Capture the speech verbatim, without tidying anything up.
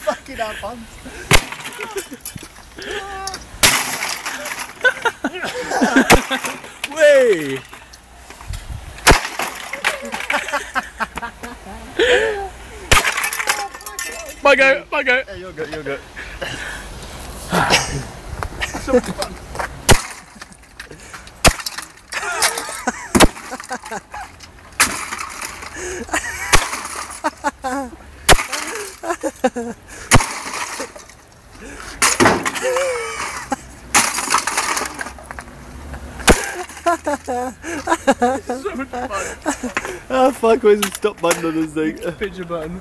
fucking hard puns. Way. My go, my go. Yeah, you're good, you're good. So fun. Oh fuck, where's the stop button on this thing? Picture button.